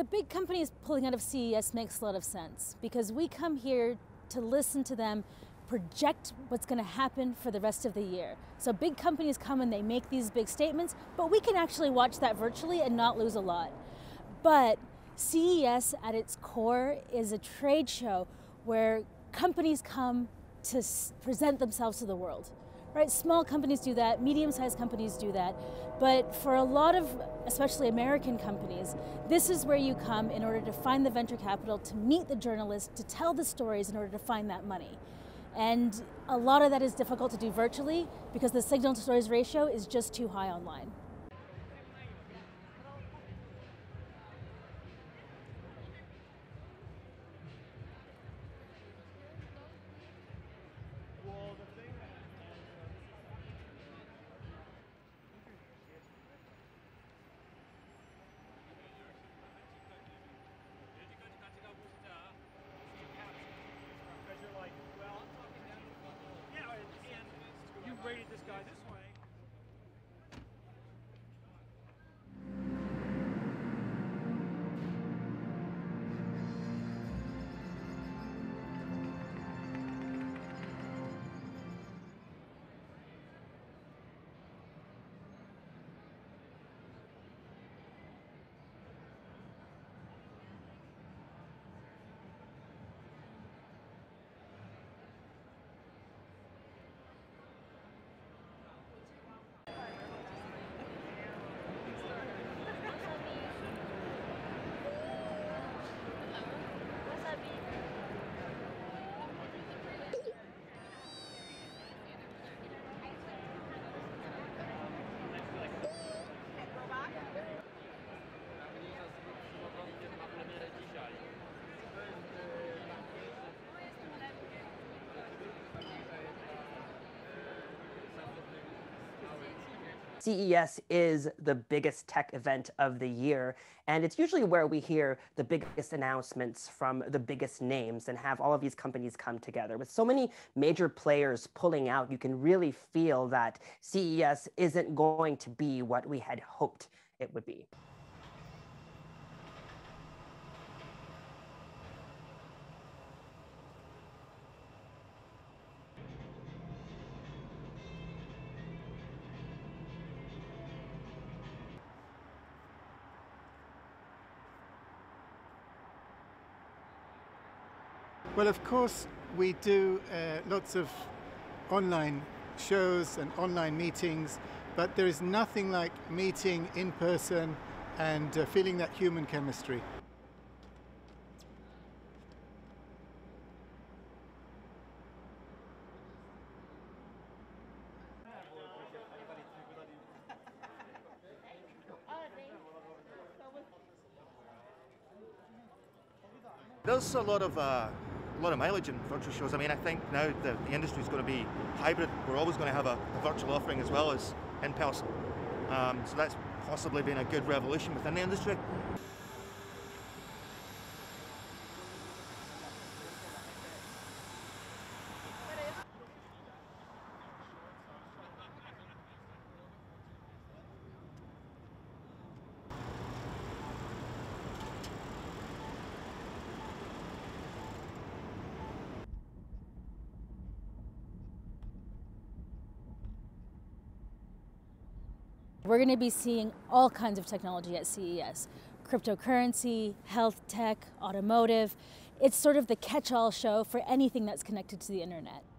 The big companies pulling out of CES makes a lot of sense because we come here to listen to them project what's going to happen for the rest of the year. So big companies come and they make these big statements, but we can actually watch that virtually and not lose a lot. But CES at its core is a trade show where companies come to present themselves to the world. Right? Small companies do that, medium-sized companies do that, but for a lot of, especially American companies, this is where you come in order to find the venture capital, to meet the journalists, to tell the stories in order to find that money. And a lot of that is difficult to do virtually because the signal to noise ratio is just too high online. Rated this guy this way. CES is the biggest tech event of the year, and it's usually where we hear the biggest announcements from the biggest names and have all of these companies come together. With so many major players pulling out, you can really feel that CES isn't going to be what we had hoped it would be. Well, of course, we do lots of online shows and online meetings, but there is nothing like meeting in person and feeling that human chemistry. There's a lot of mileage in virtual shows. I mean, I think now the industry is going to be hybrid. We're always going to have a virtual offering as well as in person. So that's possibly been a good revolution within the industry. We're going to be seeing all kinds of technology at CES. Cryptocurrency, health tech, automotive. It's sort of the catch-all show for anything that's connected to the internet.